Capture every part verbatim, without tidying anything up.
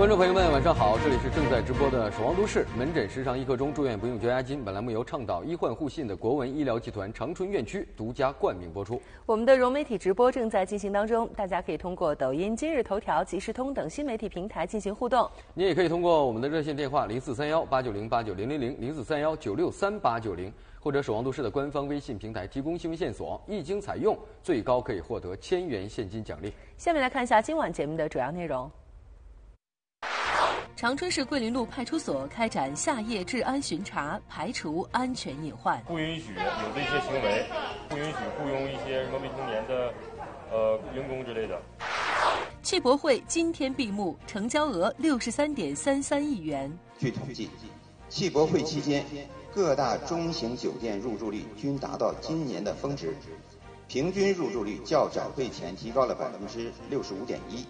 观众朋友们，晚上好！这里是正在直播的《守望都市》门诊时尚一刻钟，住院不用交押金。本栏目由倡导医患互信的国文医疗集团长春院区独家冠名播出。我们的融媒体直播正在进行当中，大家可以通过抖音、今日头条、即时通等新媒体平台进行互动。您也可以通过我们的热线电话零四三幺八九零八九零零零零四三幺九六三八九零，或者《守望都市》的官方微信平台提供新闻线索，一经采用，最高可以获得千元现金奖励。下面来看一下今晚节目的主要内容。长春市桂林路派出所开展夏夜治安巡查，排除安全隐患。不允许有这些行为，不允许雇佣一些什么未成年的呃员工之类的。汽博会今天闭幕，成交额六十三点三三亿元。据统计，汽博会期间各大中型酒店入住率均达到今年的峰值，平均入住率较早会前提高了百分之六十五点一。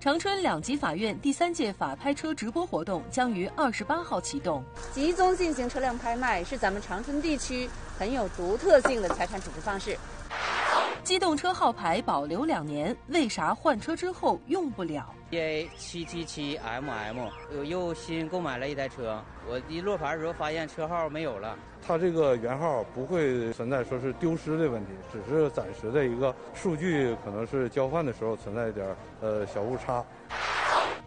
长春两级法院第三届法拍车直播活动将于二十八号启动，集中进行车辆拍卖是咱们长春地区很有独特性的财产处置方式。机动车号牌保留两年，为啥换车之后用不了 ？E A 七七七 M M， 我又新购买了一台车，我一落牌的时候发现车号没有了。它这个原号不会存在说是丢失的问题，只是暂时的一个数据可能是交换的时候存在一点呃小误差。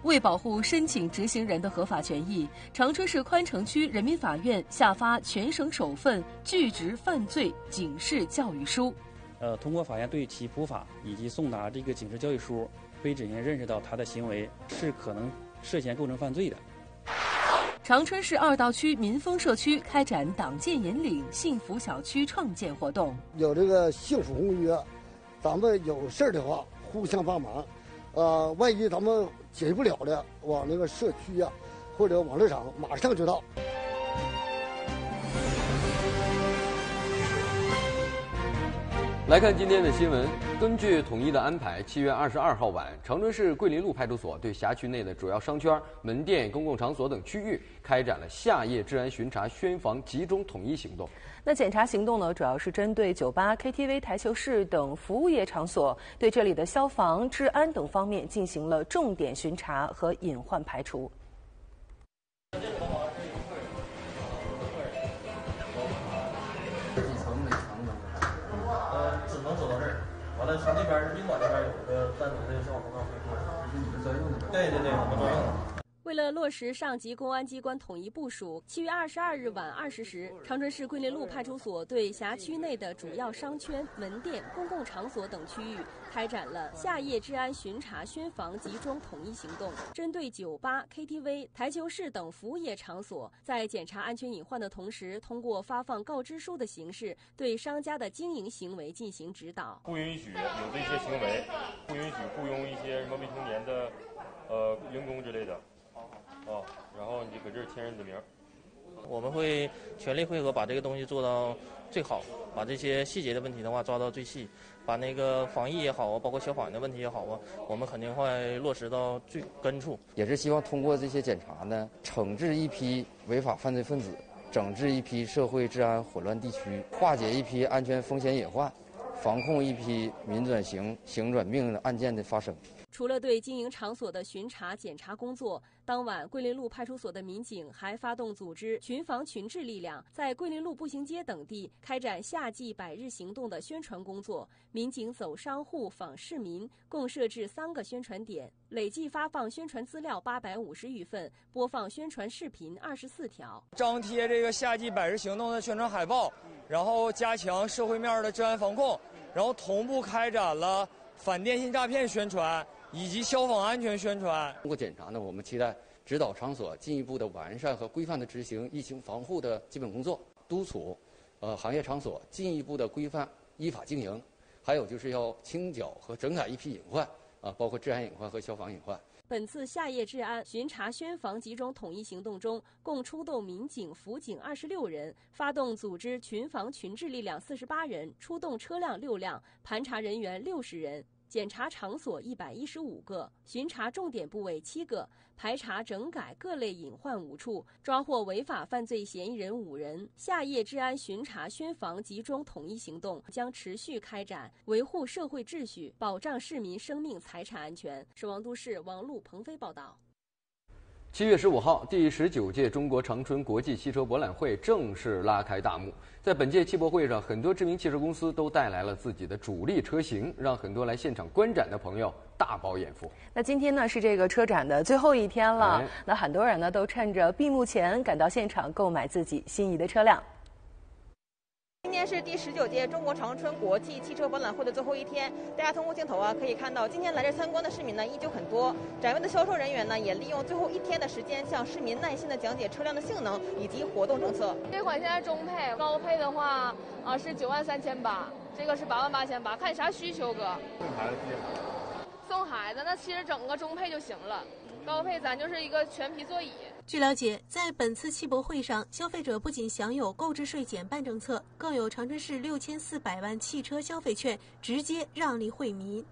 为保护申请执行人的合法权益，长春市宽城区人民法院下发全省首份拒执犯罪警示教育书。呃，通过法院对其普法以及送达这个警示教育书，被执行人认识到他的行为是可能涉嫌构成犯罪的。长春市二道区民丰社区开展党建引领幸福小区创建活动，有这个幸福公约，咱们有事儿的话互相帮忙。呃，万一咱们解决不了的，往那个社区呀、啊，或者网络上马上就到。来看今天的新闻。根据统一的安排，七月二十二号晚，长春市桂林路派出所对辖区内的主要商圈、门店、公共场所等区域开展了夏夜治安巡查宣防集中统一行动。那检查行动呢，主要是针对酒吧、K T V、台球室等服务业场所，对这里的消防、治安等方面进行了重点巡查和隐患排除。从那边宾馆那边有个单独的消防通道可以过，这是你们专用的。对对对，我们专用的。为了落实上级公安机关统一部署，七月二十二日晚二十时，长春市桂林路派出所对辖区内的主要商圈、门店、公共场所等区域开展了夏夜治安巡查宣防集中统一行动，针对酒吧、K T V、台球室等服务业场所，在检查安全隐患的同时，通过发放告知书的形式，对商家的经营行为进行指导。不允许有这些行为，不允许雇佣一些什么未成年的呃员工之类的。哦，然后你就搁这儿签人的名。我们会全力配合，把这个东西做到最好，把这些细节的问题的话抓到最细，把那个防疫也好啊，包括消防的问题也好啊，我们肯定会落实到最根处。也是希望通过这些检查呢，惩治一批违法犯罪分子，整治一批社会治安混乱地区，化解一批安全风险隐患，防控一批民转行、行转命的案件的发生。除了对经营场所的巡查检查工作，当晚桂林路派出所的民警还发动组织群防群治力量，在桂林路步行街等地开展夏季百日行动的宣传工作。民警走商户、访市民，共设置三个宣传点，累计发放宣传资料八百五十余份，播放宣传视频二十四条，张贴这个夏季百日行动的宣传海报，然后加强社会面的治安防控，然后同步开展了反电信诈骗宣传。以及消防安全宣传。通过检查呢，我们期待指导场所进一步的完善和规范的执行疫情防护的基本工作，督促呃行业场所进一步的规范依法经营，还有就是要清剿和整改一批隐患啊，包括治安隐患和消防隐患。本次夏夜治安巡查宣防集中统一行动中，共出动民警、辅警二十六人，发动组织群防群治力量四十八人，出动车辆六辆，盘查人员六十人。检查场所一百一十五个，巡查重点部位七个，排查整改各类隐患五处，抓获违法犯罪嫌疑人五人。夏夜治安巡查宣防集中统一行动将持续开展，维护社会秩序，保障市民生命财产安全。守望都市，王璐、彭飞报道。七月十五号，第十九届中国长春国际汽车博览会正式拉开大幕。在本届汽博会上，很多知名汽车公司都带来了自己的主力车型，让很多来现场观展的朋友大饱眼福。那今天呢是这个车展的最后一天了，哎、那很多人呢都趁着闭幕前赶到现场购买自己心仪的车辆。 今天是第十九届中国长春国际汽车博览会的最后一天，大家通过镜头啊可以看到，今天来这参观的市民呢依旧很多。展位的销售人员呢也利用最后一天的时间，向市民耐心的讲解车辆的性能以及活动政策。这款现在中配，高配的话啊是九万三千八，这个是八万八千八，看你啥需求哥。送孩子，送孩子，那其实整个中配就行了。 高配咱就是一个全皮座椅。据了解，在本次汽博会上，消费者不仅享有购置税减半政策，更有长春市六千四百万汽车消费券直接让利惠民。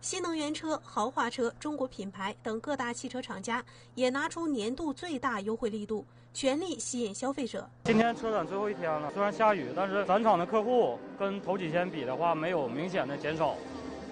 新能源车、豪华车、中国品牌等各大汽车厂家也拿出年度最大优惠力度，全力吸引消费者。今天车展最后一天了，虽然下雨，但是展场的客户跟头几天比的话，没有明显的减少，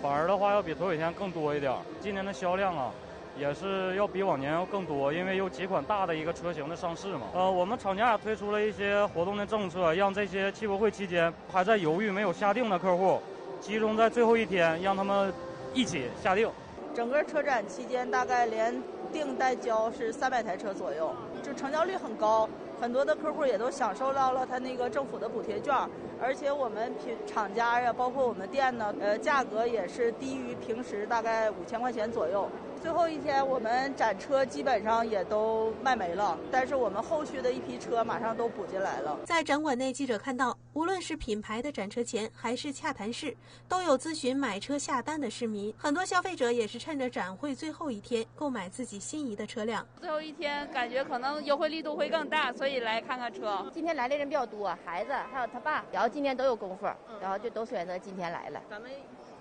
反而的话要比头几天更多一点。今年的销量啊。 也是要比往年要更多，因为有几款大的一个车型的上市嘛。呃，我们厂家也推出了一些活动的政策，让这些汽博会期间还在犹豫没有下定的客户，集中在最后一天，让他们一起下定。整个车展期间，大概连定带交是三百台车左右，就成交率很高。 很多的客户也都享受到了他那个政府的补贴券，而且我们品厂家呀，包括我们店呢，呃，价格也是低于平时大概五千块钱左右。最后一天我们展车基本上也都卖没了，但是我们后续的一批车马上都补进来了。在展馆内，记者看到，无论是品牌的展车前还是洽谈室，都有咨询买车下单的市民。很多消费者也是趁着展会最后一天购买自己心仪的车辆。最后一天感觉可能优惠力度会更大，所以。 来看看车，今天来的人比较多，孩子还有他爸，然后今天都有功夫，然后就都选择今天来了。咱们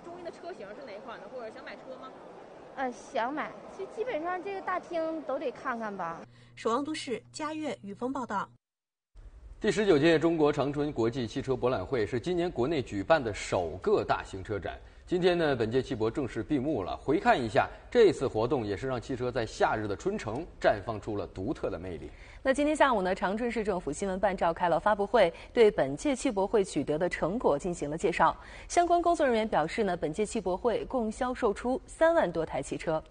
中意的车型是哪款呢？或者想买车吗？呃，想买，就基本上这个大厅都得看看吧。守望都市，嘉悦、雨峰报道。第十九届中国长春国际汽车博览会是今年国内举办的首个大型车展。 今天呢，本届汽博正式闭幕了。回看一下这次活动，也是让汽车在夏日的春城绽放出了独特的魅力。那今天下午呢，长春市政府新闻办召开了发布会，对本届汽博会取得的成果进行了介绍。相关工作人员表示呢，本届汽博会共销售出三万多台汽车。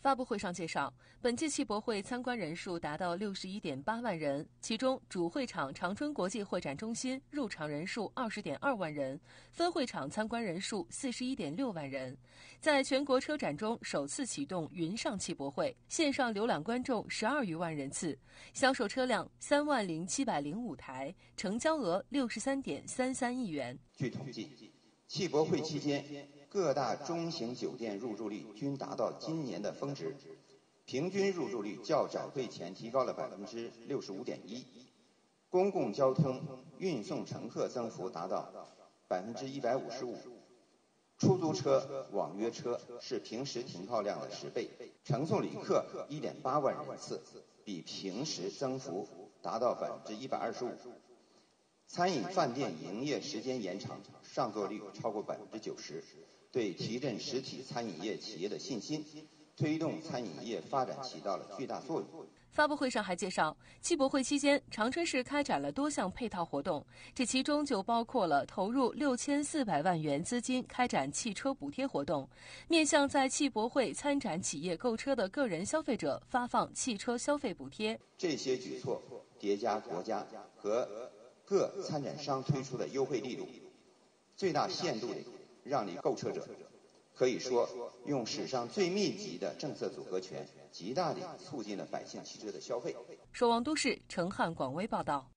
发布会上介绍，本届汽博会参观人数达到六十一点八万人，其中主会场长春国际会展中心入场人数二十点二万人，分会场参观人数四十一点六万人。在全国车展中首次启动云上汽博会，线上浏览观众十二余万人次，销售车辆三万零七百零五台，成交额六十三点三三亿元。据统计，汽博会期间。 各大中型酒店入住率均达到今年的峰值，平均入住率较展会前提高了百分之六十五点一，公共交通运送乘客增幅达到百分之一百五十五，出租车、网约车是平时停靠量的十倍，乘送旅客一点八万人次，比平时增幅达到百分之一百二十五。 餐饮饭店营业时间延长，上座率超过百分之九十，对提振实体餐饮业企业的信心，推动餐饮业发展起到了巨大作用。发布会上还介绍，汽博会期间，长春市开展了多项配套活动，这其中就包括了投入六千四百万元资金开展汽车补贴活动，面向在汽博会参展企业购车的个人消费者发放汽车消费补贴。这些举措叠加国家和 各参展商推出的优惠力度，最大限度地让利购车者，可以说用史上最密集的政策组合拳，极大地促进了百姓汽车的消费。守望都市，陈汉、广威报道。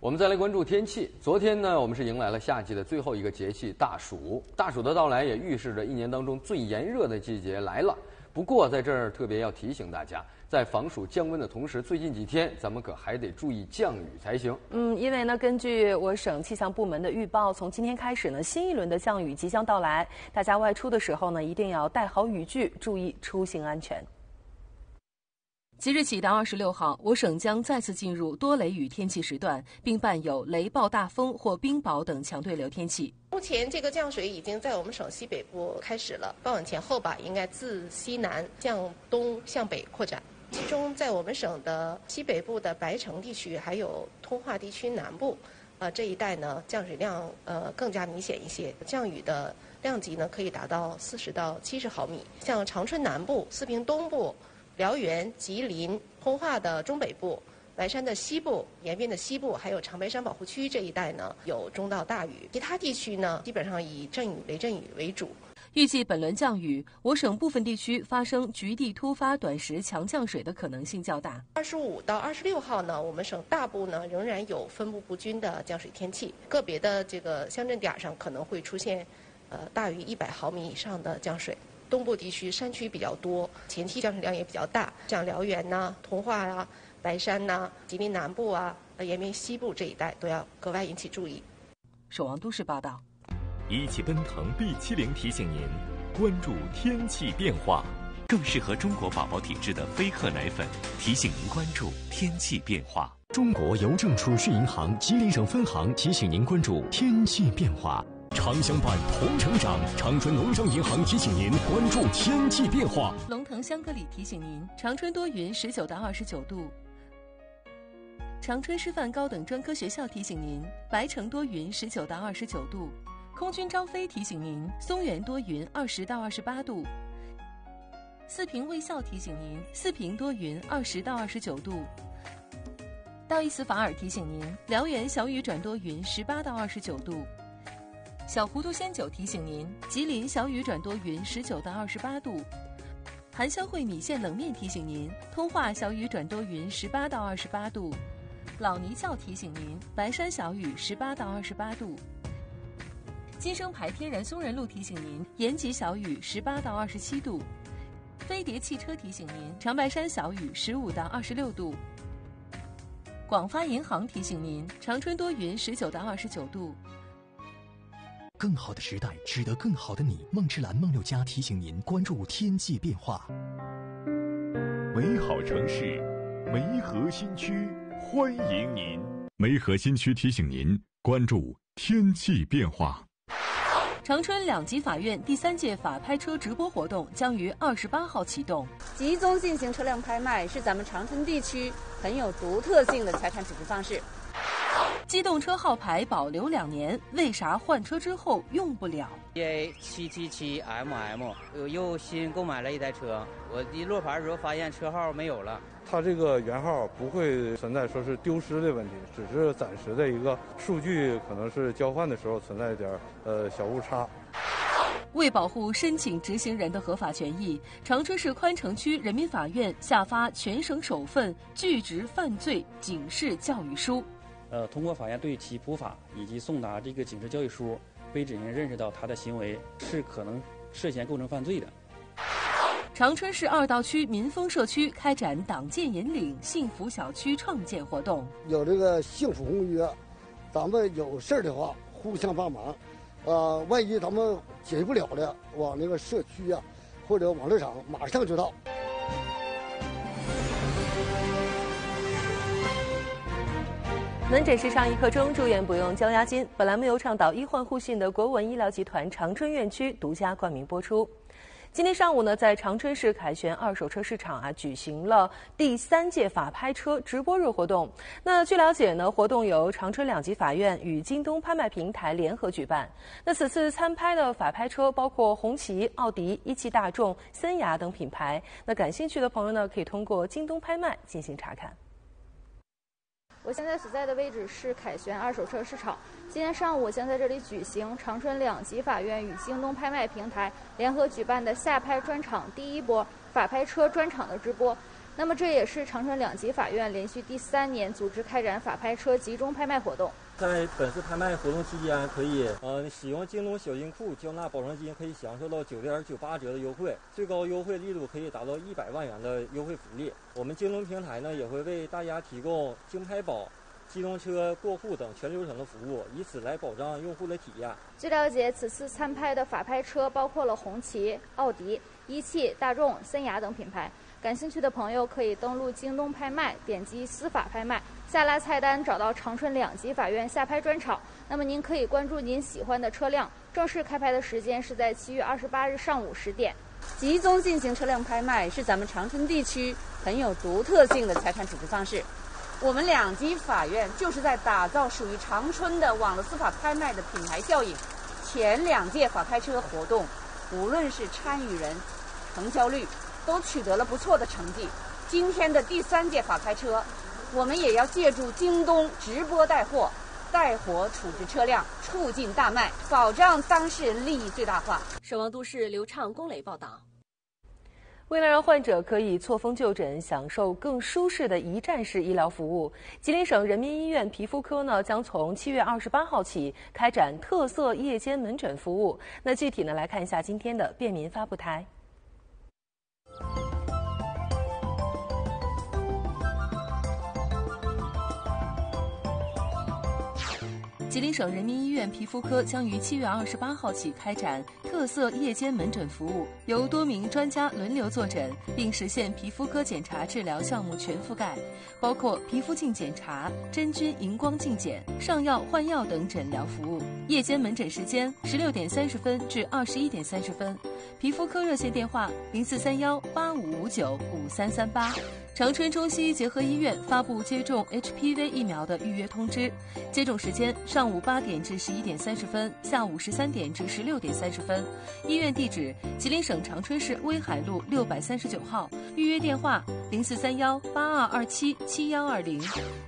我们再来关注天气。昨天呢，我们是迎来了夏季的最后一个节气大暑。大暑的到来也预示着一年当中最炎热的季节来了。 不过，在这儿特别要提醒大家，在防暑降温的同时，最近几天咱们可还得注意降雨才行。嗯，因为呢，根据我省气象部门的预报，从今天开始呢，新一轮的降雨即将到来，大家外出的时候呢，一定要带好雨具，注意出行安全。即日起到二十六号，我省将再次进入多雷雨天气时段，并伴有雷暴、大风或冰雹等强对流天气。目前这个降水已经在我们省西北部开始了，傍晚前后吧，应该自西南向东向北扩展。 其中，在我们省的西北部的白城地区，还有通化地区南部，呃这一带呢，降水量呃更加明显一些，降雨的量级呢可以达到四十到七十毫米。像长春南部、四平东部、辽源、吉林、通化的中北部、白山的西部、延边的西部，还有长白山保护区这一带呢，有中到大雨。其他地区呢，基本上以阵雨、雷阵雨为主。 预计本轮降雨，我省部分地区发生局地突发短时强降水的可能性较大。二十五到二十六号呢，我们省大部呢仍然有分布不均的降水天气，个别的这个乡镇点上可能会出现，呃大于一百毫米以上的降水。东部地区山区比较多，前期降水量也比较大，像辽源呐、通化啊、白山呐、啊、吉林南部啊、延边西部这一带都要格外引起注意。守望都市报道。 一汽奔腾 B 七零提醒您，关注天气变化。更适合中国宝宝体质的飞鹤奶粉，提醒您关注天气变化。中国邮政储蓄银行吉林省分行提醒您关注天气变化。常相伴，同成长。长春农商银行提醒您关注天气变化。龙腾香格里提醒您，长春多云，十九到二十九度。 长春师范高等专科学校提醒您，白城多云，十九到二十九度。空军张飞提醒您，松原多云，二十到二十八度。四平卫校提醒您，四平多云，二十到二十九度。道伊斯法尔提醒您，辽源小雨转多云，十八到二十九度。小糊涂仙酒提醒您，吉林小雨转多云，十九到二十八度。 含销烩米线冷面提醒您，通化小雨转多云，十八到二十八度。老泥教提醒您，白山小雨十八到二十八度。金生牌天然松仁露提醒您，延吉小雨十八到二十七度。飞碟汽车提醒您，长白山小雨十五到二十六度。广发银行提醒您，长春多云，十九到二十九度。 更好的时代，值得更好的你。梦之蓝、梦六家提醒您关注天气变化。美好城市，梅河新区欢迎您。梅河新区提醒您关注天气变化。长春两级法院第三届法拍车直播活动将于二十八号启动，集中进行车辆拍卖，是咱们长春地区很有独特性的财产处置方式。 机动车号牌保留两年，为啥换车之后用不了 ？E A 七七七 M M， 我又新购买了一台车，我一落牌的时候发现车号没有了。它这个原号不会存在说是丢失的问题，只是暂时的一个数据可能是交换的时候存在一点呃小误差。为保护申请执行人的合法权益，长春市宽城区人民法院下发全省首份拒执犯罪警示教育书。 呃，通过法院对其普法以及送达这个警示教育书，被指定人认识到他的行为是可能涉嫌构成犯罪的。长春市二道区民丰社区开展党建引领幸福小区创建活动，有这个幸福公约，咱们有事儿的话互相帮忙，呃，万一咱们解决不了的，往那个社区啊，或者网络上马上就到。 门诊时尚一刻钟，住院不用交押金。本栏目由倡导医患互信的国文医疗集团长春院区独家冠名播出。今天上午呢，在长春市凯旋二手车市场啊，举行了第三届法拍车直播日活动。那据了解呢，活动由长春两级法院与京东拍卖平台联合举办。那此次参拍的法拍车包括红旗、奥迪、一汽大众、森雅等品牌。那感兴趣的朋友呢，可以通过京东拍卖进行查看。 我现在所在的位置是凯旋二手车市场。今天上午，我将在这里举行长春两级法院与京东拍卖平台联合举办的下拍专场第一波法拍车专场的直播。那么，这也是长春两级法院连续第三年组织开展法拍车集中拍卖活动。在本次拍卖活动期间，可以呃使用京东小金库交纳保证金，可以享受到九点九八折的优惠，最高优惠力度可以达到一百万元的优惠福利。 我们京东平台呢也会为大家提供京拍保、机动车过户等全流程的服务，以此来保障用户的体验。据了解，此次参拍的法拍车包括了红旗、奥迪、一汽、大众、森雅等品牌。感兴趣的朋友可以登录京东拍卖，点击司法拍卖，下拉菜单找到长春两级法院下拍专场。那么您可以关注您喜欢的车辆，正式开拍的时间是在七月二十八日上午十点。集中进行车辆拍卖是咱们长春地区很有独特性的财产处置方式。我们两级法院就是在打造属于长春的网络司法拍卖的品牌效应。前两届法拍车活动，无论是参与人、成交率，都取得了不错的成绩。今天的第三届法拍车，我们也要借助京东直播带货，带货处置车辆，促进大卖，保障当事人利益最大化。守望都市刘畅、龚磊报道。为了让患者可以错峰就诊，享受更舒适的一站式医疗服务，吉林省人民医院皮肤科呢将从七月二十八号起开展特色夜间门诊服务。那具体呢，来看一下今天的便民发布台。吉林省人民医院皮肤科将于七月二十八号起开展特色夜间门诊服务，由多名专家轮流坐诊，并实现皮肤科检查治疗项目全覆盖，包括皮肤镜检查、真菌荧光镜检、上药换药等诊疗服务。夜间门诊时间十六点三十分至二十一点三十分，皮肤科热线电话零四三幺八五五九五三三八。长春中西医结合医院发布接种 H P V 疫苗的预约通知，接种时间上午八点至十一点三十分，下午十三点至十六点三十分。医院地址：吉林省长春市威海路六百三十九号，预约电话零四三幺八二二七七幺二零。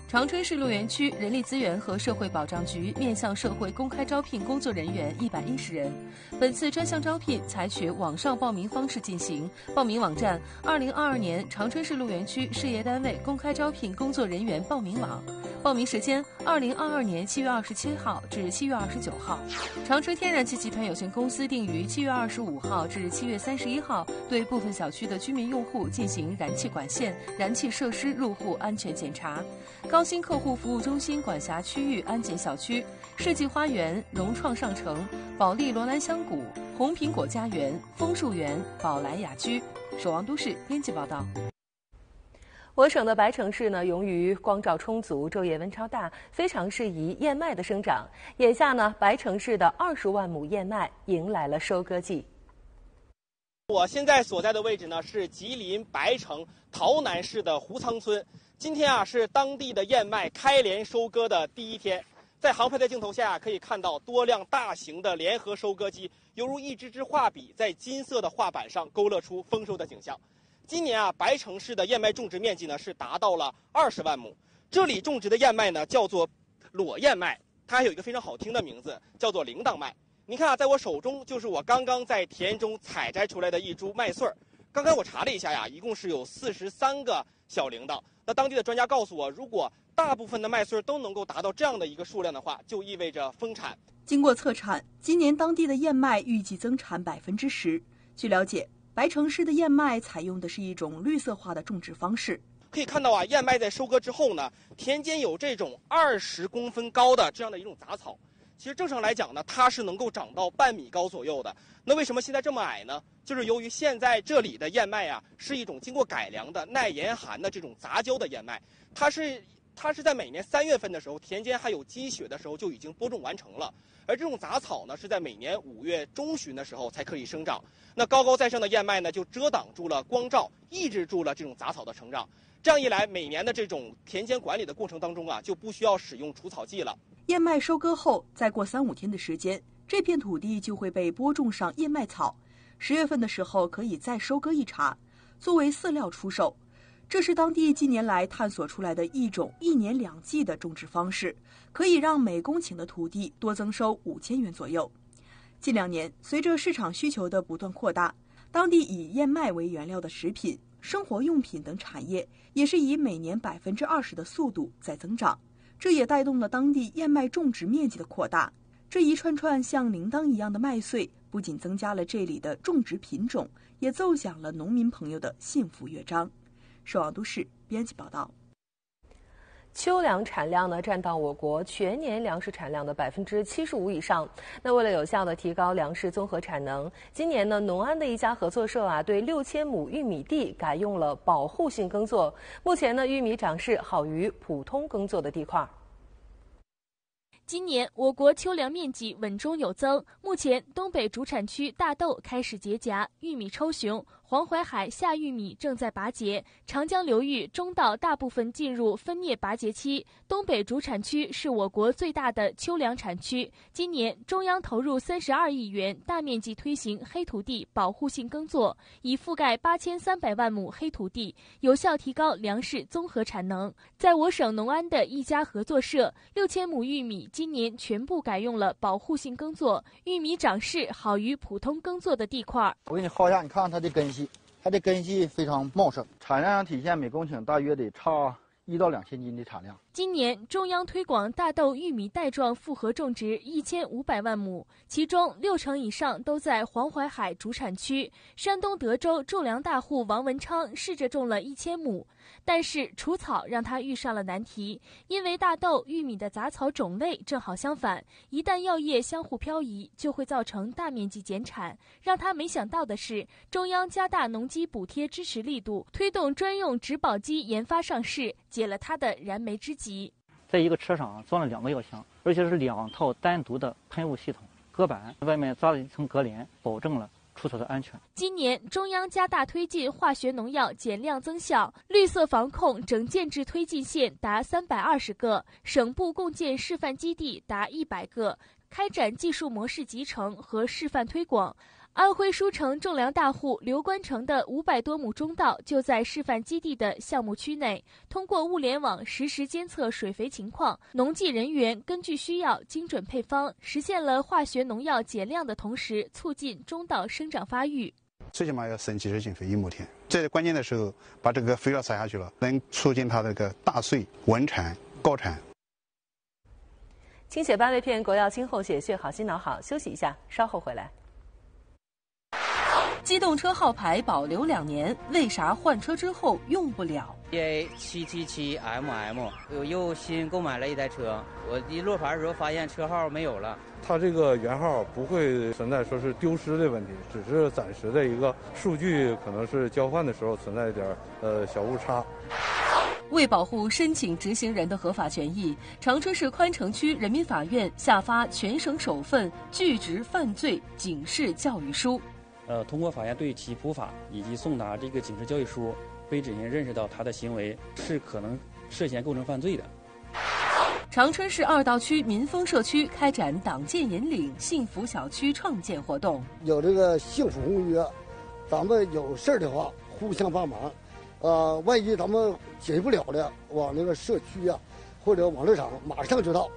长春市陆源区人力资源和社会保障局面向社会公开招聘工作人员一百一十人。本次专项招聘采取网上报名方式进行，报名网站：二零二二年长春市陆源区。区事业单位公开招聘工作人员报名网，报名时间：二零二二年七月二十七号至七月二十九号。长春天然气集团有限公司定于七月二十五号至七月三十一号，对部分小区的居民用户进行燃气管线、燃气设施入户安全检查。高新客户服务中心管辖区域安检小区：世纪花园、融创上城、保利罗兰香谷、红苹果家园、枫树园、宝来雅居。守望都市编辑报道。我省的白城市呢，由于光照充足、昼夜温差大，非常适宜燕麦的生长。眼下呢，白城市的二十万亩燕麦迎来了收割季。我现在所在的位置呢，是吉林白城洮南市的胡仓村。今天啊，是当地的燕麦开镰收割的第一天。在航拍的镜头下，可以看到多辆大型的联合收割机，犹如一支支画笔，在金色的画板上勾勒出丰收的景象。今年啊，白城市的燕麦种植面积呢是达到了二十万亩。这里种植的燕麦呢叫做裸燕麦，它还有一个非常好听的名字，叫做铃铛麦。您看啊，在我手中就是我刚刚在田中采摘出来的一株麦穗儿。刚刚我查了一下呀，一共是有四十三个小铃铛。那当地的专家告诉我，如果大部分的麦穗都能够达到这样的一个数量的话，就意味着丰产。经过测产，今年当地的燕麦预计增产百分之十。据了解，白城市的燕麦采用的是一种绿色化的种植方式。可以看到啊，燕麦在收割之后呢，田间有这种二十公分高的这样的一种杂草。其实正常来讲呢，它是能够长到半米高左右的。那为什么现在这么矮呢？就是由于现在这里的燕麦啊，是一种经过改良的耐严寒的这种杂交的燕麦。它是它是在每年三月份的时候，田间还有积雪的时候就已经播种完成了。而这种杂草呢，是在每年五月中旬的时候才可以生长。那高高在上的燕麦呢，就遮挡住了光照，抑制住了这种杂草的成长。这样一来，每年的这种田间管理的过程当中啊，就不需要使用除草剂了。燕麦收割后，再过三五天的时间，这片土地就会被播种上燕麦草。十月份的时候可以再收割一茬，作为饲料出售。这是当地近年来探索出来的一种一年两季的种植方式，可以让每公顷的土地多增收五千元左右。近两年，随着市场需求的不断扩大，当地以燕麦为原料的食品、生活用品等产业也是以每年百分之二十的速度在增长，这也带动了当地燕麦种植面积的扩大。这一串串像铃铛一样的麦穗，不仅增加了这里的种植品种，也奏响了农民朋友的幸福乐章。守望都市编辑报道。秋粮产量呢占到我国全年粮食产量的百分之七十五以上。那为了有效的提高粮食综合产能，今年呢，农安的一家合作社啊，对六千亩玉米地改用了保护性耕作。目前呢，玉米长势好于普通耕作的地块。 今年我国秋粮面积稳中有增，目前东北主产区大豆开始结荚，玉米超雄，黄淮海夏玉米正在拔节，长江流域中稻大部分进入分蘖拔节期。东北主产区是我国最大的秋粮产区，今年中央投入三十二亿元，大面积推行黑土地保护性耕作，以覆盖八千三百万亩黑土地，有效提高粮食综合产能。在我省农安的一家合作社，六千亩玉米 今年全部改用了保护性耕作，玉米长势好于普通耕作的地块。我给你薅一下，你看看它的根系，它的根系非常茂盛，产量上体现每公顷大约得差一到两千斤的产量。今年中央推广大豆、玉米带状复合种植一千五百万亩，其中六成以上都在黄淮海主产区。山东德州种粮大户王文昌试着种了一千亩。 但是除草让他遇上了难题，因为大豆、玉米的杂草种类正好相反，一旦药液相互漂移，就会造成大面积减产。让他没想到的是，中央加大农机补贴支持力度，推动专用植保机研发上市，解了他的燃眉之急。在一个车上装了两个药箱，而且是两套单独的喷雾系统，隔板外面扎了一层隔帘，保证了 出草的安全。今年中央加大推进化学农药减量增效、绿色防控整建制推进线达三百二十个，省部共建示范基地达一百个，开展技术模式集成和示范推广。 安徽舒城种粮大户刘关成的五百多亩中稻就在示范基地的项目区内，通过物联网实时监测水肥情况，农技人员根据需要精准配方，实现了化学农药减量的同时，促进中稻生长发育。最起码要省几十斤肥一亩田，在关键的时候把这个肥料撒下去了，能促进它这个大穗稳产高产。清血八味片，国药清后血，血好心脑好。休息一下，稍后回来。 机动车号牌保留两年，为啥换车之后用不了 ？E A 七七七 M M， 我又新购买了一台车，我一落牌的时候发现车号没有了。它这个原号不会存在说是丢失的问题，只是暂时的一个数据可能是交换的时候存在一点呃小误差。 为保护申请执行人的合法权益，长春市宽城区人民法院下发全省首份拒执犯罪警示教育书。呃，通过法院对其普法以及送达这个警示教育书，被指人认识到他的行为是可能涉嫌构成犯罪的。长春市二道区民丰社区开展党建引领幸福小区创建活动，有这个幸福公约，咱们有事儿的话互相帮忙。 呃，万一咱们解决不了的，往那个社区啊，或者网络上马上就到。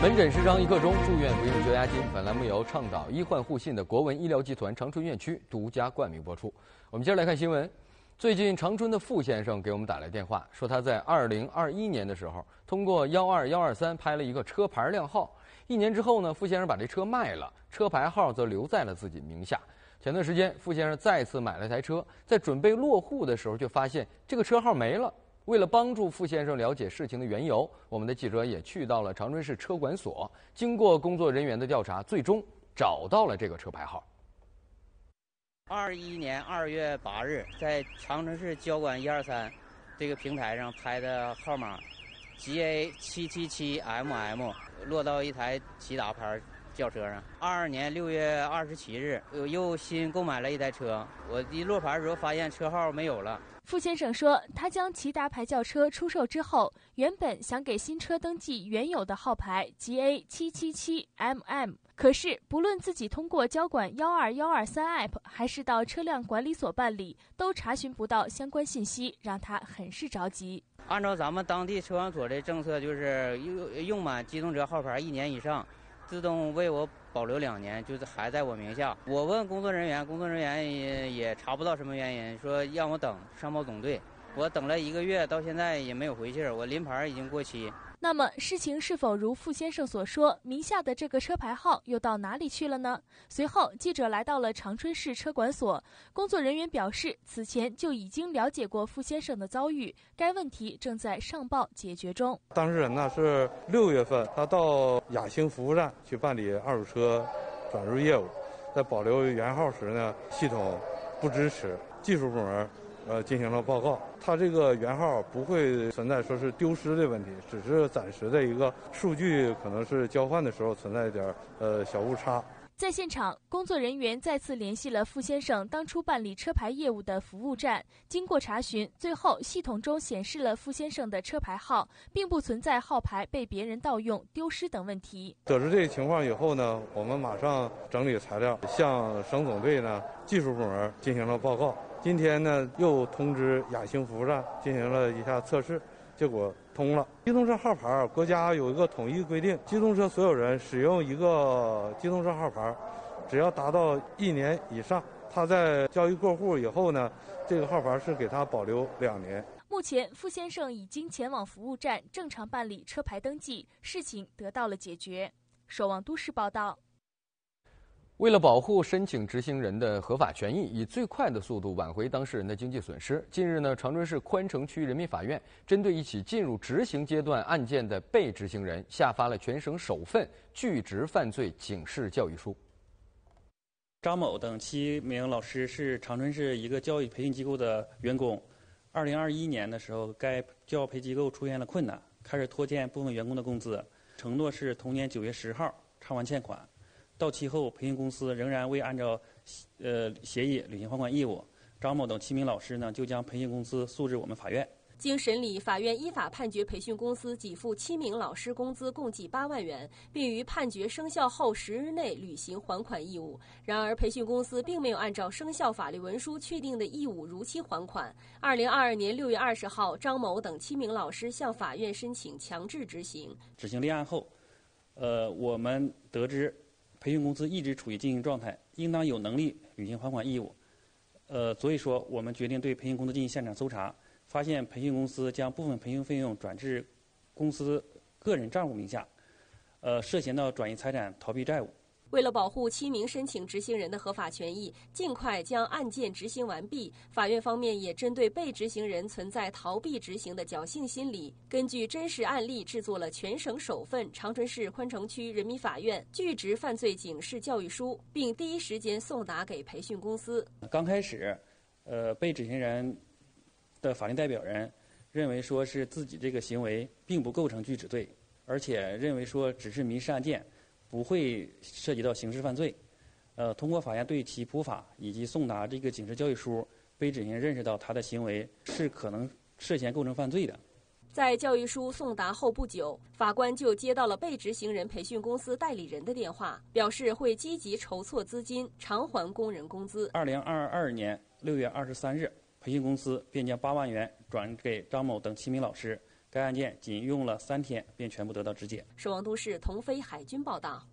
门诊时长一刻钟，住院不用交押金。本栏目由倡导医患互信的国文医疗集团长春院区独家冠名播出。我们接着来看新闻。最近，长春的傅先生给我们打来电话，说他在二零二一年的时候，通过幺二幺二三拍了一个车牌靓号。 一年之后呢，傅先生把这车卖了，车牌号则留在了自己名下。前段时间，傅先生再次买了台车，在准备落户的时候，就发现这个车号没了。为了帮助傅先生了解事情的缘由，我们的记者也去到了长春市车管所，经过工作人员的调查，最终找到了这个车牌号。二一年二月八日，在长春市交管一二三这个平台上拍的号码 G A 七七七 M M。 落到一台骐达牌轿车上。二二年六月二十七日，我又新购买了一台车。我一落牌的时候发现车号没有了。傅先生说，他将骐达牌轿车出售之后，原本想给新车登记原有的号牌 G A 七七七 M M， 可是不论自己通过交管幺二幺二三 app 还是到车辆管理所办理，都查询不到相关信息，让他很是着急。 按照咱们当地车管所的政策，就是用用满机动车号牌一年以上，自动为我保留两年，就是还在我名下。我问工作人员，工作人员也也查不到什么原因，说让我等上报总队。我等了一个月，到现在也没有回信儿。我临牌已经过期。那么事情是否如傅先生所说，名下的这个车牌号又到哪里去了呢？随后，记者来到了长春市车管所，工作人员表示，此前就已经了解过傅先生的遭遇，该问题正在上报解决中。当事人呢是六月份，他到雅兴服务站去办理二手车转入业务，在保留原号时呢，系统不支持，技术部门。呃，进行了报告，它这个原号不会存在说是丢失的问题，只是暂时的一个数据可能是交换的时候存在一点呃小误差。在现场，工作人员再次联系了傅先生当初办理车牌业务的服务站，经过查询，最后系统中显示了傅先生的车牌号，并不存在号牌被别人盗用、丢失等问题。得知这个情况以后呢，我们马上整理材料，向省总队呢技术部门进行了报告。今天呢，又通知雅兴服务站进行了一下测试，结果通了。机动车号牌，国家有一个统一规定，机动车所有人使用一个机动车号牌，只要达到一年以上，他在交易过户以后呢，这个号牌是给他保留两年。目前，傅先生已经前往服务站正常办理车牌登记，事情得到了解决。守望都市报道。为了保护申请执行人的合法权益，以最快的速度挽回当事人的经济损失，近日呢，长春市宽城区人民法院针对一起进入执行阶段案件的被执行人，下发了全省首份拒执犯罪警示教育书。张某等七名老师是长春市一个教育培训机构的员工。二零二一年的时候，该教培机构出现了困难，开始拖欠部分员工的工资，承诺是同年九月十号偿还欠款。到期后，培训公司仍然未按照呃协议履行还款义务，张某等七名老师呢就将培训公司诉至我们法院。经审理，法院依法判决培训公司给付七名老师工资共计八万元，并于判决生效后十日内履行还款义务。然而，培训公司并没有按照生效法律文书确定的义务如期还款。二零二二年六月二十号，张某等七名老师向法院申请强制执行。执行立案后，呃，我们得知。培训公司一直处于经营状态，应当有能力履行还款义务。呃，所以说我们决定对培训公司进行现场搜查，发现培训公司将部分培训费用转至公司个人账户名下，呃，涉嫌到转移财产、逃避债务。为了保护七名申请执行人的合法权益，尽快将案件执行完毕，法院方面也针对被执行人存在逃避执行的侥幸心理，根据真实案例制作了全省首份长春市宽城区人民法院拒执犯罪警示教育书，并第一时间送达给培训公司。刚开始，呃，被执行人的法定代表人认为说是自己这个行为并不构成拒止罪，而且认为说只是民事案件。不会涉及到刑事犯罪，呃，通过法院对其普法以及送达这个警示教育书，被执行人认识到他的行为是可能涉嫌构成犯罪的。在教育书送达后不久，法官就接到了被执行人培训公司代理人的电话，表示会积极筹措资金，偿还工人工资。二零二二年六月二十三日，培训公司便将八万元转给张某等七名老师。该案件仅用了三天，便全部得到肢解。守望都市童飞、海军报道。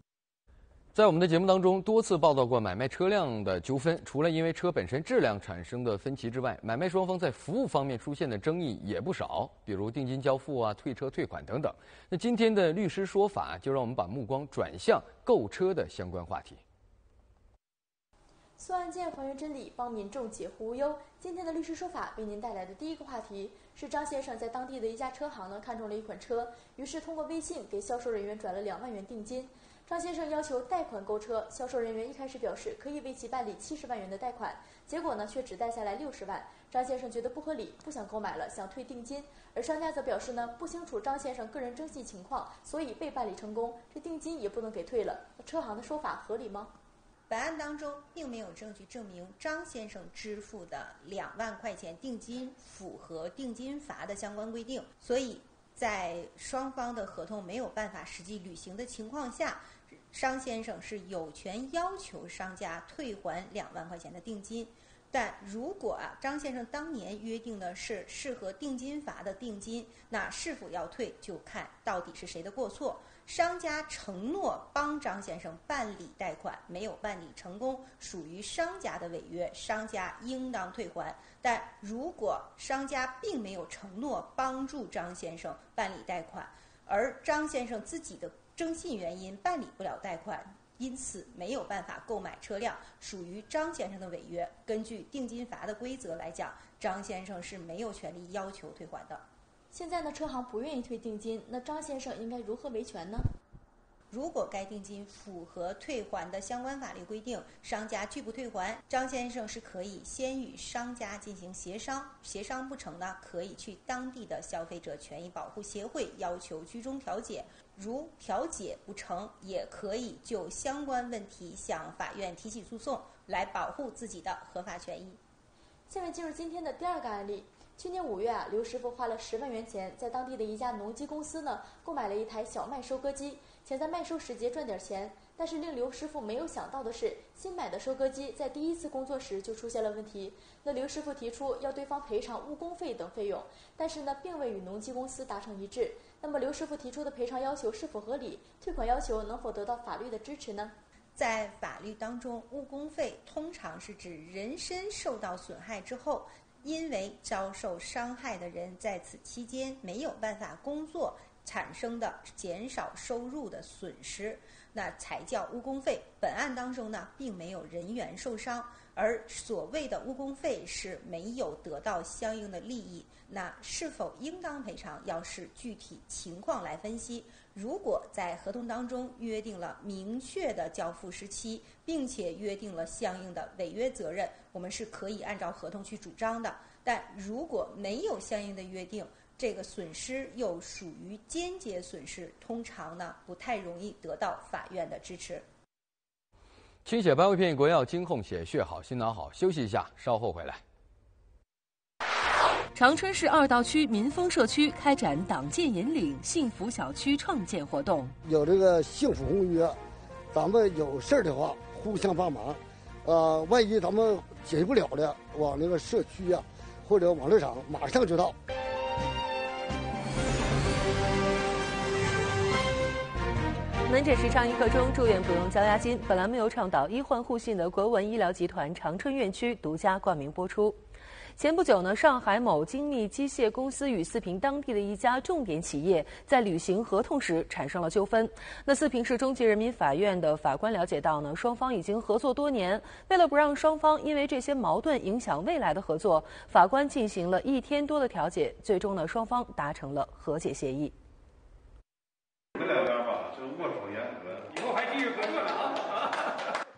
在我们的节目当中，多次报道过买卖车辆的纠纷，除了因为车本身质量产生的分歧之外，买卖双方在服务方面出现的争议也不少，比如定金交付啊、退车退款等等。那今天的律师说法，就让我们把目光转向购车的相关话题。算案件，还原真理，帮民众解惑无忧。今天的律师说法为您带来的第一个话题是，张先生在当地的一家车行呢看中了一款车，于是通过微信给销售人员转了两万元定金。张先生要求贷款购车，销售人员一开始表示可以为其办理七十万元的贷款，结果呢却只贷下来六十万。张先生觉得不合理，不想购买了，想退定金。而商家则表示呢不清楚张先生个人征信情况，所以被办理成功，这定金也不能给退了。车行的说法合理吗？本案当中并没有证据证明张先生支付的两万块钱定金符合定金法的相关规定，所以在双方的合同没有办法实际履行的情况下，张先生是有权要求商家退还两万块钱的定金。但如果啊张先生当年约定的是适合定金法的定金，那是否要退就看到底是谁的过错。商家承诺帮张先生办理贷款，没有办理成功，属于商家的违约，商家应当退还。但如果商家并没有承诺帮助张先生办理贷款，而张先生自己的征信原因办理不了贷款，因此没有办法购买车辆，属于张先生的违约。根据定金罚的规则来讲，张先生是没有权利要求退还的。现在呢，车行不愿意退定金，那张先生应该如何维权呢？如果该定金符合退还的相关法律规定，商家拒不退还，张先生是可以先与商家进行协商，协商不成呢，可以去当地的消费者权益保护协会要求居中调解。如调解不成，也可以就相关问题向法院提起诉讼，来保护自己的合法权益。下面进入今天的第二个案例。去年五月啊，刘师傅花了十万元钱，在当地的一家农机公司呢，购买了一台小麦收割机，想在麦收时节赚点钱。但是令刘师傅没有想到的是，新买的收割机在第一次工作时就出现了问题。那刘师傅提出要对方赔偿误工费等费用，但是呢，并未与农机公司达成一致。那么刘师傅提出的赔偿要求是否合理？退款要求能否得到法律的支持呢？在法律当中，误工费通常是指人身受到损害之后，因为遭受伤害的人在此期间没有办法工作产生的减少收入的损失，那才叫误工费。本案当中呢，并没有人员受伤，而所谓的误工费是没有得到相应的利益，那是否应当赔偿，要视具体情况来分析。如果在合同当中约定了明确的交付时期，并且约定了相应的违约责任，我们是可以按照合同去主张的。但如果没有相应的约定，这个损失又属于间接损失，通常呢不太容易得到法院的支持。清血白胃片国药经控血，血好心脑好。休息一下，稍后回来。长春市二道区民丰社区开展党建引领幸福小区创建活动，有这个幸福公约，咱们有事儿的话互相帮忙，呃，万一咱们解决不了的，往那个社区啊或者网络上马上就到。门诊时长一刻钟，住院不用交押金。本栏目由倡导医患互信的国文医疗集团长春院区独家冠名播出。前不久呢，上海某精密机械公司与四平当地的一家重点企业在履行合同时产生了纠纷。那四平市中级人民法院的法官了解到呢，双方已经合作多年，为了不让双方因为这些矛盾影响未来的合作，法官进行了一天多的调解，最终呢，双方达成了和解协议。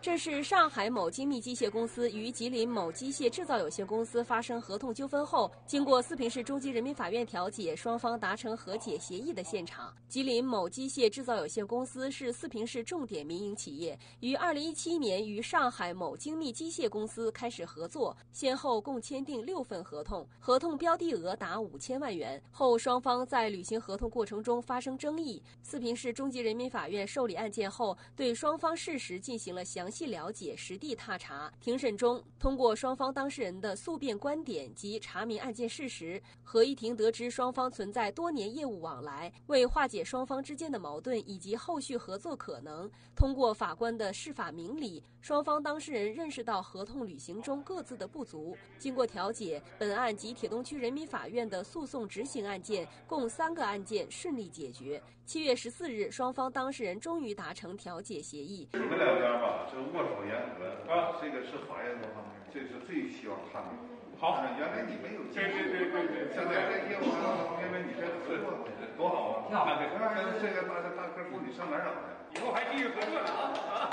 这是上海某精密机械公司与吉林某机械制造有限公司发生合同纠纷后，经过四平市中级人民法院调解，双方达成和解协议的现场。吉林某机械制造有限公司是四平市重点民营企业，于二零一七年与上海某精密机械公司开始合作，先后共签订六份合同，合同标的额达五千万元。后双方在履行合同过程中发生争议，四平市中级人民法院受理案件后，对双方事实进行了详细细了解，实地踏查。庭审中，通过双方当事人的诉辩观点及查明案件事实，合议庭得知双方存在多年业务往来，为化解双方之间的矛盾以及后续合作可能，通过法官的释法明理，双方当事人认识到合同履行中各自的不足。经过调解，本案及铁东区人民法院的诉讼执行案件共三个案件顺利解决。七月十四日，双方当事人终于达成调解协议。你们两家吧，就墨守言和啊，这个是法院多方面，这是最希望看的。好，原来你没有对对对对对，现在这业务方面你这合作多好啊！挺好的，这个大大客户你上哪儿找去？以后还继续合作呢啊！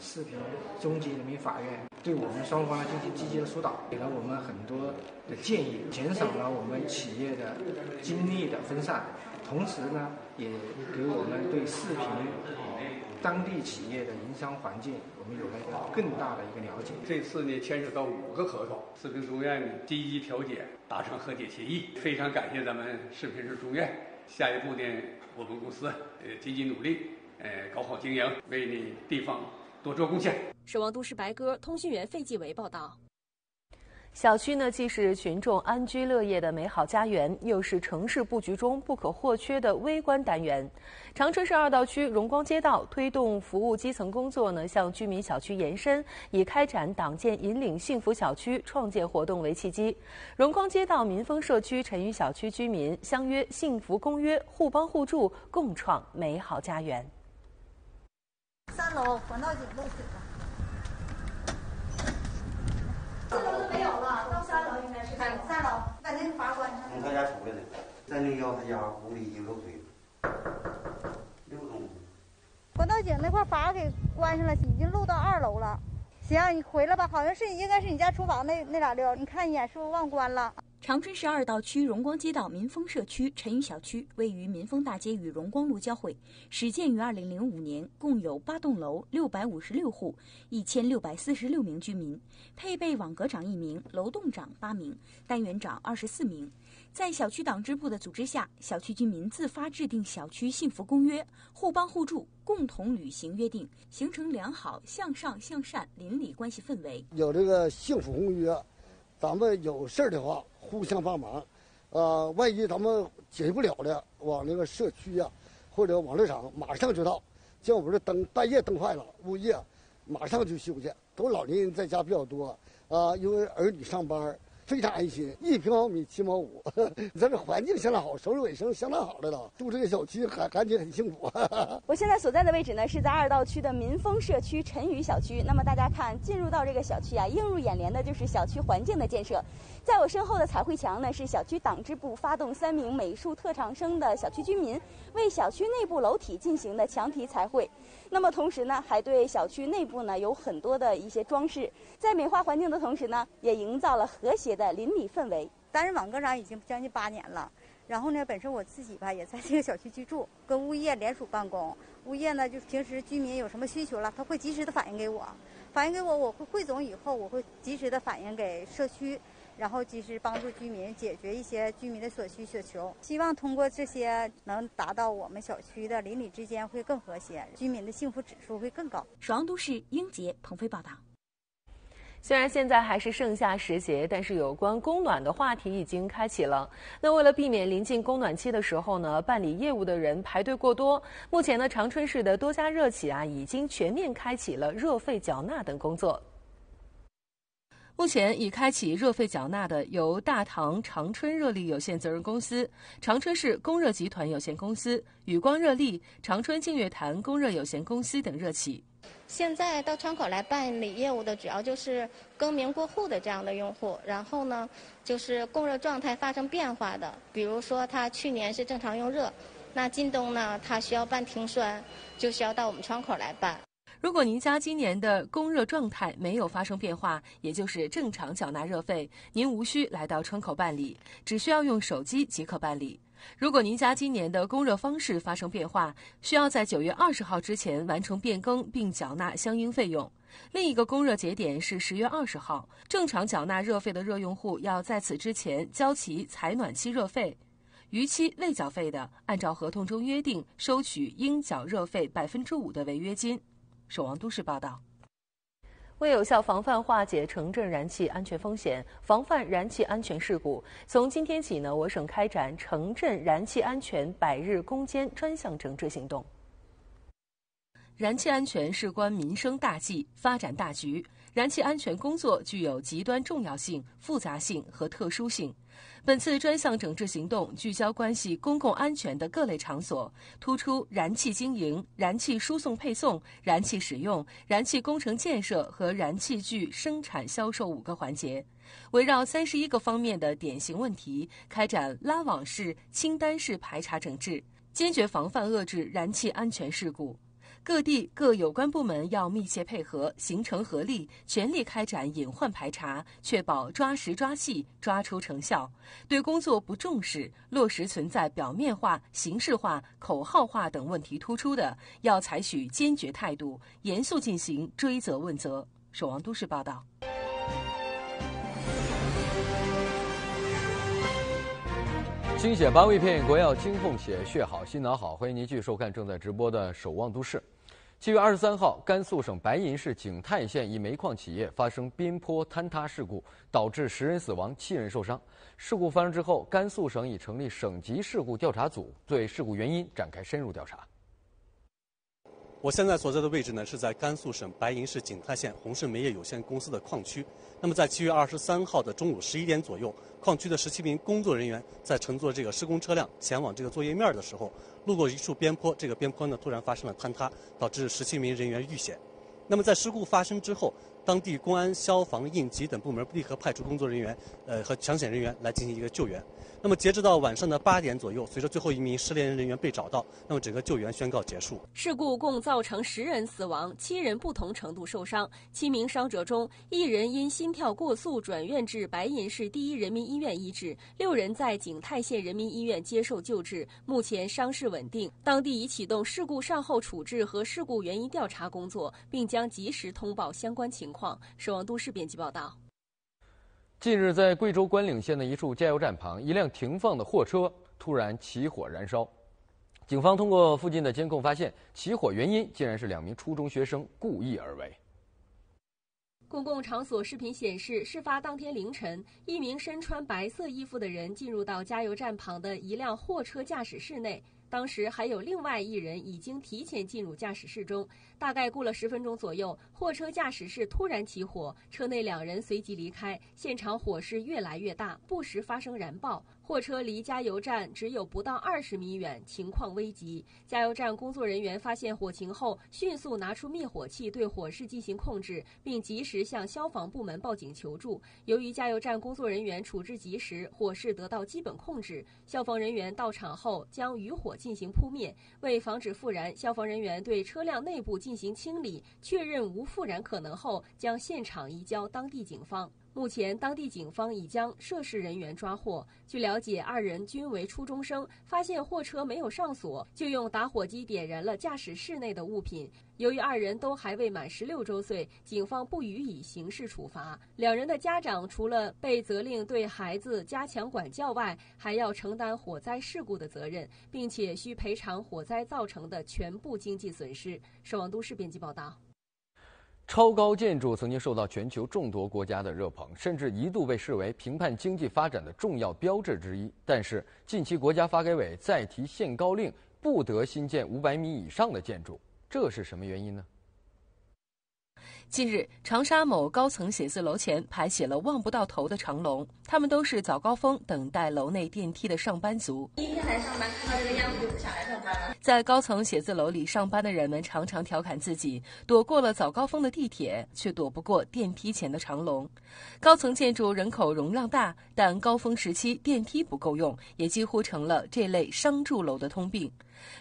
四平中级人民法院对我们双方进行积极的疏导，给了我们很多的建议，减少了我们企业的精力的分散，同时呢，也给我们对四平当地企业的营商环境，我们有了更大的一个了解。这次呢，牵涉到五个合同，四平中院积极调解，达成和解协议，非常感谢咱们四平市中院。下一步呢，我们公司呃积极努力，呃搞好经营，为你地方多做贡献。是王都市白鸽通讯员费继维报道。小区呢，既是群众安居乐业的美好家园，又是城市布局中不可或缺的微观单元。长春市二道区荣光街道推动服务基层工作呢，向居民小区延伸，以开展党建引领幸福小区创建活动为契机，荣光街道民丰社区陈峪小区居民相约幸福公约，互帮互助，共创美好家园。三楼管道井漏水了。 四楼都没有了，到三楼应该是。看三楼，把那个阀关上。从他家出来的，三零幺他家屋里已经漏水了，六栋。管道井那块阀给关上了，已经漏到二楼了。行，你回来吧，好像是应该是你家厨房那那俩溜，你看一眼是不是忘关了？ 长春市二道区荣光街道民丰社区陈峪小区位于民丰大街与荣光路交汇，始建于二零零五年，共有八栋楼、六百五十六户、一千六百四十六名居民，配备网格长一名、楼栋长八名、单元长二十四名。在小区党支部的组织下，小区居民自发制定小区幸福公约，互帮互助，共同履行约定，形成良好向上向善邻里关系氛围。有这个幸福公约。 咱们有事儿的话，互相帮忙，呃，万一咱们解决不了的，往那个社区啊，或者网络厂马上就到。像我们这灯半夜灯坏了，物业马上就修去。都老年人在家比较多啊、呃，因为儿女上班，非常安心。一平方米七毛五，咱这环境相当好，收入卫生相当好的了。住这个小区还感觉很幸福。呵呵我现在所在的位置呢，是在二道区的民丰社区陈峪小区。那么大家看，进入到这个小区啊，映入眼帘的就是小区环境的建设。在我身后的彩绘墙呢，是小区党支部发动三名美术特长生的小区居民为小区内部楼体进行的墙体彩绘。那么同时呢，还对小区内部呢有很多的一些装饰。在美化环境的同时呢，也营造了和谐的邻里氛围。担任网格长已经将近八年了。 然后呢，本身我自己吧也在这个小区居住，跟物业联署办公。物业呢，就是平时居民有什么需求了，他会及时的反映给我，反映给我，我会汇总以后，我会及时的反映给社区，然后及时帮助居民解决一些居民的所需所求。希望通过这些能达到我们小区的邻里之间会更和谐，居民的幸福指数会更高。首阳都市英杰、彭飞报道。 虽然现在还是盛夏时节，但是有关供暖的话题已经开启了。那为了避免临近供暖期的时候呢，办理业务的人排队过多，目前呢，长春市的多家热企啊，已经全面开启了热费缴纳等工作。 目前已开启热费缴纳的由大唐长春热力有限责任公司、长春市供热集团有限公司、宇光热力、长春净月潭供热有限公司等热企。现在到窗口来办理业务的，主要就是更名过户的这样的用户。然后呢，就是供热状态发生变化的，比如说他去年是正常用热，那今冬呢，他需要办停栓，就需要到我们窗口来办。 如果您家今年的供热状态没有发生变化，也就是正常缴纳热费，您无需来到窗口办理，只需要用手机即可办理。如果您家今年的供热方式发生变化，需要在九月二十号之前完成变更并缴纳相应费用。另一个供热节点是十月二十号，正常缴纳热费的热用户要在此之前交齐采暖期热费。 逾期未缴费的，按照合同中约定收取应缴热费 百分之五 的违约金。 首阳都市报道，为有效防范化解城镇燃气安全风险，防范燃气安全事故，从今天起呢，我省开展城镇燃气安全百日攻坚专项整治行动。燃气安全事关民生大计、发展大局，燃气安全工作具有极端重要性、复杂性和特殊性。 本次专项整治行动聚焦关系公共安全的各类场所，突出燃气经营、燃气输送配送、燃气使用、燃气工程建设和燃气具生产销售五个环节，围绕三十一个方面的典型问题，开展拉网式、清单式排查整治，坚决防范遏制燃气安全事故。 各地各有关部门要密切配合，形成合力，全力开展隐患排查，确保抓实抓细、抓出成效。对工作不重视、落实存在表面化、形式化、口号化等问题突出的，要采取坚决态度，严肃进行追责问责。首阳都市报道。 清血八味片，国药清凤血，血好心脑好。欢迎您继续收看正在直播的《守望都市》。七月二十三号，甘肃省白银市景泰县一煤矿企业发生边坡坍塌事故，导致十人死亡、七人受伤。事故发生之后，甘肃省已成立省级事故调查组，对事故原因展开深入调查。我现在所在的位置呢，是在甘肃省白银市景泰县红市煤业有限公司的矿区。那么，在七月二十三号的中午十一点左右，矿区的十七名工作人员在乘坐这个施工车辆前往这个作业面的时候，路过一处边坡，这个边坡呢突然发生了坍塌，导致十七名人员遇险。那么在事故发生之后，当地公安、消防、应急等部门立刻派出工作人员，呃和抢险人员来进行一个救援。那么截止到晚上的八点左右，随着最后一名失联人员被找到，那么整个救援宣告结束。事故共造成十人死亡，七人不同程度受伤。七名伤者中，一人因心跳过速转院至白银市第一人民医院医治，六人在景泰县人民医院接受救治，目前伤势稳定。当地已启动事故善后处置和事故原因调查工作，并将及时通报相关情况。 守望都市编辑报道。近日，在贵州关岭县的一处加油站旁，一辆停放的货车突然起火燃烧。警方通过附近的监控发现，起火原因竟然是两名初中学生故意而为。 公共场所视频显示，事发当天凌晨，一名身穿白色衣服的人进入到加油站旁的一辆货车驾驶室内。当时还有另外一人已经提前进入驾驶室中。大概过了十分钟左右，货车驾驶室突然起火，车内两人随即离开。现场火势越来越大，不时发生燃爆。货车离加油站只有不到二十米远，情况危急。加油站工作人员发现火情后，迅速拿出灭火器对火势进行控制，并及时 向消防部门报警求助。由于加油站工作人员处置及时，火势得到基本控制。消防人员到场后将余火进行扑灭。为防止复燃，消防人员对车辆内部进行清理，确认无复燃可能后，将现场移交当地警方。目前，当地警方已将涉事人员抓获。据了解，二人均为初中生，发现货车没有上锁，就用打火机点燃了驾驶室内的物品。 由于二人都还未满十六周岁，警方不予以刑事处罚。两人的家长除了被责令对孩子加强管教外，还要承担火灾事故的责任，并且需赔偿火灾造成的全部经济损失。守望都市编辑报道。超高建筑曾经受到全球众多国家的热捧，甚至一度被视为评判经济发展的重要标志之一。但是，近期国家发改委再提限高令，不得新建五百米以上的建筑。 这是什么原因呢？近日，长沙某高层写字楼前排起了望不到头的长龙，他们都是早高峰等待楼内电梯的上班族。第一天来上班，看到这个样子，不想来上班了。在高层写字楼里上班的人们常常调侃自己躲过了早高峰的地铁，却躲不过电梯前的长龙。高层建筑人口容量大，但高峰时期电梯不够用，也几乎成了这类商住楼的通病。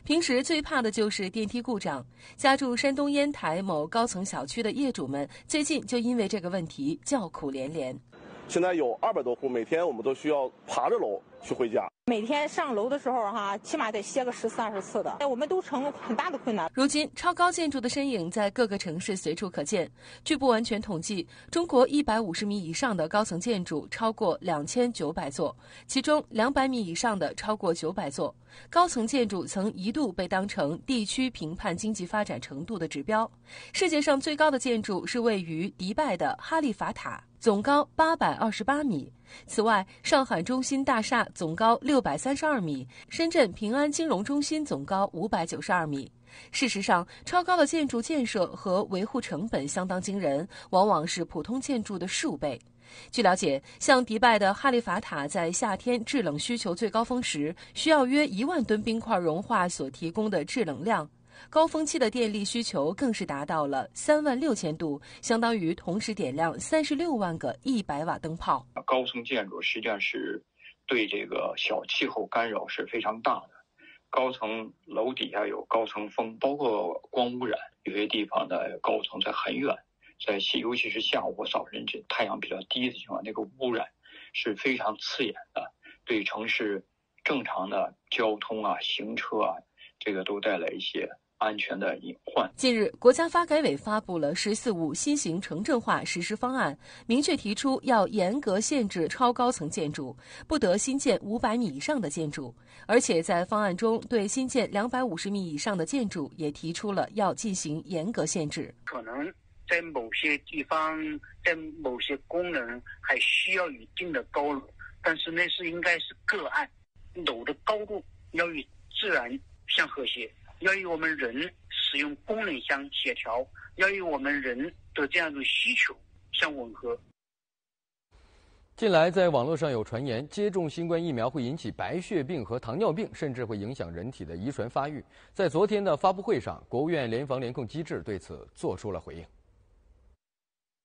平时最怕的就是电梯故障。家住山东烟台某高层小区的业主们，最近就因为这个问题叫苦连连。现在有二百多户，每天我们都需要爬着楼去回家。 每天上楼的时候、啊，哈，起码得歇个十次二十次的，我们都成了很大的困难。如今，超高建筑的身影在各个城市随处可见。据不完全统计，中国一百五十米以上的高层建筑超过两千九百座，其中两百米以上的超过九百座。高层建筑曾一度被当成地区评判经济发展程度的指标。世界上最高的建筑是位于迪拜的哈利法塔，总高八百二十八米。 此外，上海中心大厦总高六百三十二米，深圳平安金融中心总高五百九十二米。事实上，超高的建筑建设和维护成本相当惊人，往往是普通建筑的数倍。 据了解，像迪拜的哈利法塔在夏天制冷需求最高峰时，需要约一万吨冰块融化所提供的制冷量。 高峰期的电力需求更是达到了三万六千度，相当于同时点亮三十六万个一百瓦灯泡。高层建筑实际上是对这个小气候干扰是非常大的。高层楼底下有高层风，包括光污染，有些地方的高层在很远，在尤其是下午、早晨这太阳比较低的情况，那个污染是非常刺眼的，对城市正常的交通啊、行车啊，这个都带来一些。安全的隐患。近日，国家发改委发布了《十四五新型城镇化实施方案》，明确提出要严格限制超高层建筑，不得新建五百米以上的建筑。而且在方案中，对新建两百五十米以上的建筑也提出了要进行严格限制。可能在某些地方，在某些功能还需要一定的高楼，但是那是应该是个案，楼的高度要与自然相和谐。要与我们人使用功能相协调，要与我们人的这样一种需求相吻合。近来，在网络上有传言，接种新冠疫苗会引起白血病和糖尿病，甚至会影响人体的遗传发育。在昨天的发布会上，国务院联防联控机制对此做出了回应。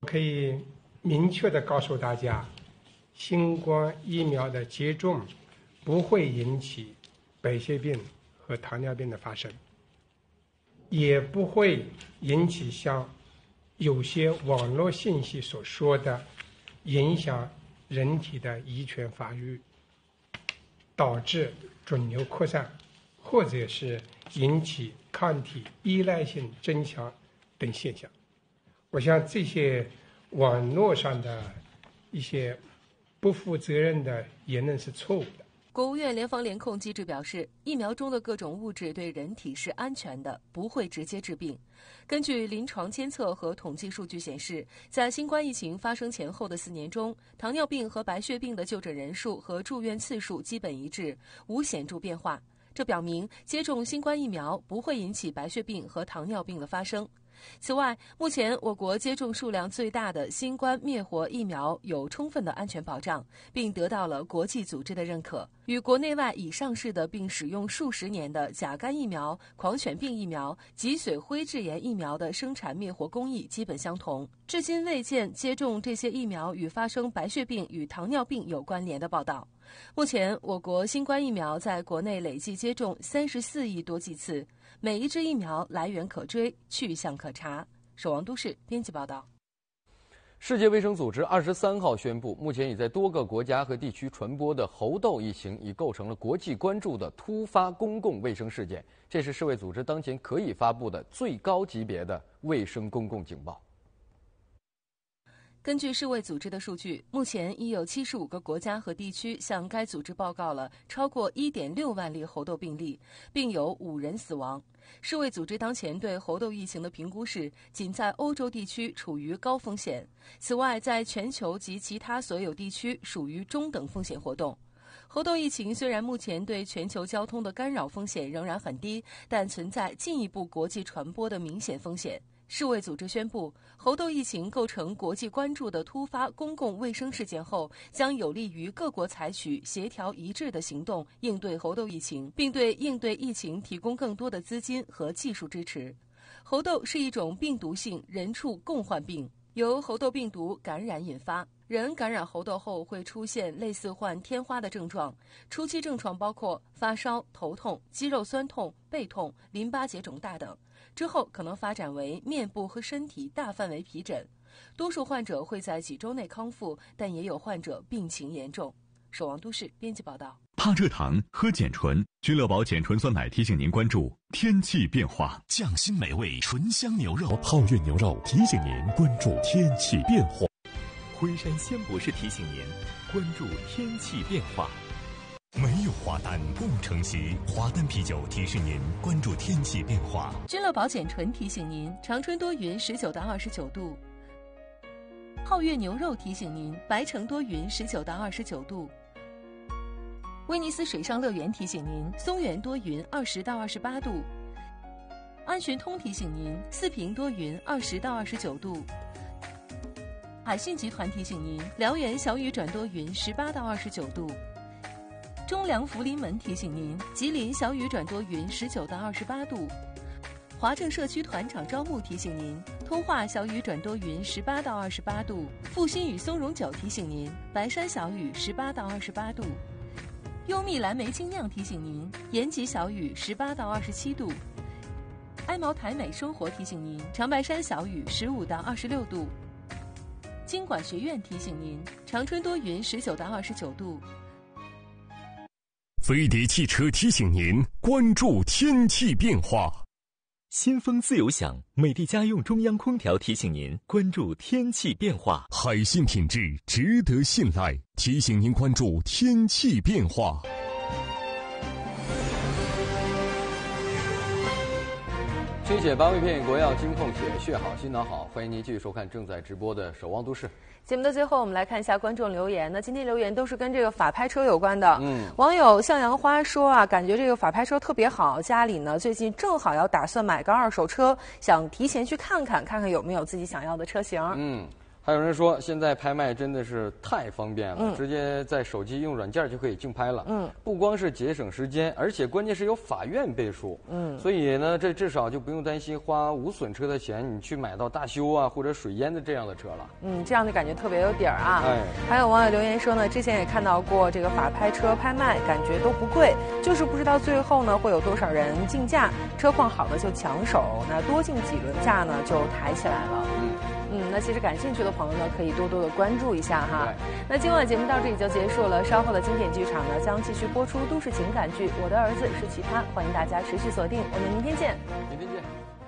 可以明确地告诉大家，新冠疫苗的接种不会引起白血病和糖尿病的发生，也不会引起像有些网络信息所说的影响人体的遗传发育，导致肿瘤扩散，或者是引起抗体依赖性增强等现象。我想这些网络上的一些不负责任的言论是错误的。国务院联防联控机制表示，疫苗中的各种物质对人体是安全的，不会直接致病。根据临床监测和统计数据显示，在新冠疫情发生前后的四年中，糖尿病和白血病的就诊人数和住院次数基本一致，无显著变化。这表明接种新冠疫苗不会引起白血病和糖尿病的发生。此外，目前我国接种数量最大的新冠灭活疫苗有充分的安全保障，并得到了国际组织的认可。与国内外已上市的并使用数十年的甲肝疫苗、狂犬病疫苗、脊髓灰质炎疫苗的生产灭活工艺基本相同，至今未见接种这些疫苗与发生白血病与糖尿病有关联的报道。目前，我国新冠疫苗在国内累计接种三十四亿多剂次，每一支疫苗来源可追，去向可查。守望都市编辑报道。世界卫生组织二十三号宣布，目前已在多个国家和地区传播的猴痘疫情已构成了国际关注的突发公共卫生事件，这是世卫组织当前可以发布的最高级别的卫生公共警报。根据世卫组织的数据，目前已有七十五个国家和地区向该组织报告了超过一点六万例猴痘病例，并有五人死亡。世卫组织当前对猴痘疫情的评估是，仅在欧洲地区处于高风险，此外在全球及其他所有地区属于中等风险活动。猴痘疫情虽然目前对全球交通的干扰风险仍然很低，但存在进一步国际传播的明显风险。世卫组织宣布，猴痘疫情构成国际关注的突发公共卫生事件后，将有利于各国采取协调一致的行动应对猴痘疫情，并对应对疫情提供更多的资金和技术支持。猴痘是一种病毒性人畜共患病，由猴痘病毒感染引发。人感染猴痘后会出现类似患天花的症状，初期症状包括发烧、头痛、肌肉酸痛、背痛、淋巴结肿大等，之后可能发展为面部和身体大范围皮疹。多数患者会在几周内康复，但也有患者病情严重。守望都市编辑报道。怕蔗糖，喝简醇。君乐宝简醇酸奶提醒您关注天气变化。匠心美味醇香牛肉，皓月牛肉提醒您关注天气变化。昆山鲜博士提醒您关注天气变化。没有华诞不成席，华诞啤酒提示您关注天气变化。君乐宝简醇提醒您长春多云十九到二十九度。皓月牛肉提醒您白城多云十九到二十九度。威尼斯水上乐园提醒您松原多云二十到二十八度。安全通提醒您四平多云二十到二十九度。海信集团提醒您，辽源小雨转多云，十八到二十九度；中粮福临门提醒您，吉林小雨转多云，十九到二十八度；华政社区团长招募提醒您，通化小雨转多云，十八到二十八度；阜新与松茸酒提醒您，白山小雨十八到二十八度；优蜜蓝莓精酿提醒您，延吉小雨十八到二十七度；哀茅台美生活提醒您，长白山小雨十五到二十六度。经管学院提醒您，长春多云十九到二十九度。飞迪汽车提醒您关注天气变化。新风自由享，美的家用中央空调提醒您关注天气变化。海信品质值得信赖，提醒您关注天气变化。曲解八味片，国药金矿铁，血好心脑好。欢迎您继续收看正在直播的《守望都市》节目的最后，我们来看一下观众留言。那今天留言都是跟这个法拍车有关的。嗯，网友向阳花说啊，感觉这个法拍车特别好，家里呢最近正好要打算买个二手车，想提前去看看，看看有没有自己想要的车型。嗯，还有人说现在拍卖真的是太方便了，嗯、直接在手机用软件就可以竞拍了。嗯，不光是节省时间，而且关键是有法院背书。嗯，所以呢，这至少就不用担心花无损车的钱，你去买到大修啊或者水淹的这样的车了。嗯，这样的感觉特别有底儿啊。哎，还有网友留言说呢，之前也看到过这个法拍车拍卖，感觉都不贵，就是不知道最后呢会有多少人竞价，车况好的就抢手，那多竞几轮价呢就抬起来了。嗯。嗯，那其实感兴趣的朋友呢，可以多多的关注一下哈。那今晚节目到这里就结束了，稍后的经典剧场呢将继续播出都市情感剧《我的儿子是奇葩》，欢迎大家持续锁定，我们明天见。明天见。